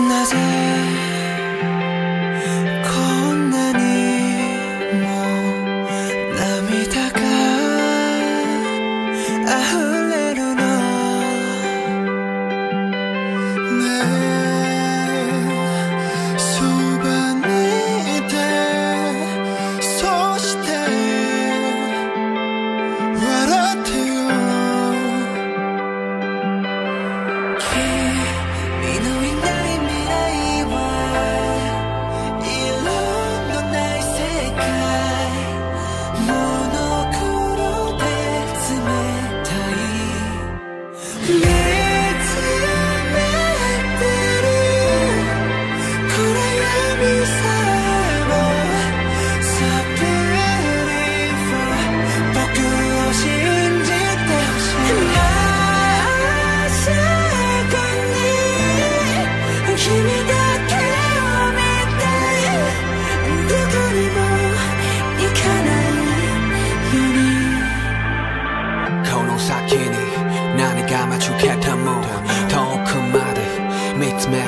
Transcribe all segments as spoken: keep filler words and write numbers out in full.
なぜこんなにも涙が溢れるのねえ、そばにいて、そして笑ってよ、君のいない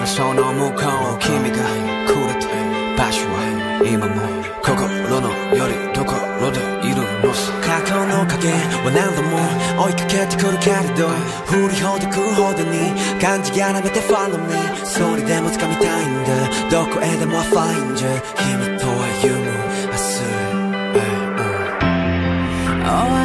その向こう、君がくれた場所は今も心のよりどころでいるのさ。過去の影は何度も追いかけてくるけれど、振りほどくほどに感じがなめて Follow me。 それでも掴みたいんだ、どこへでも Find you。 君と歩む明日へ、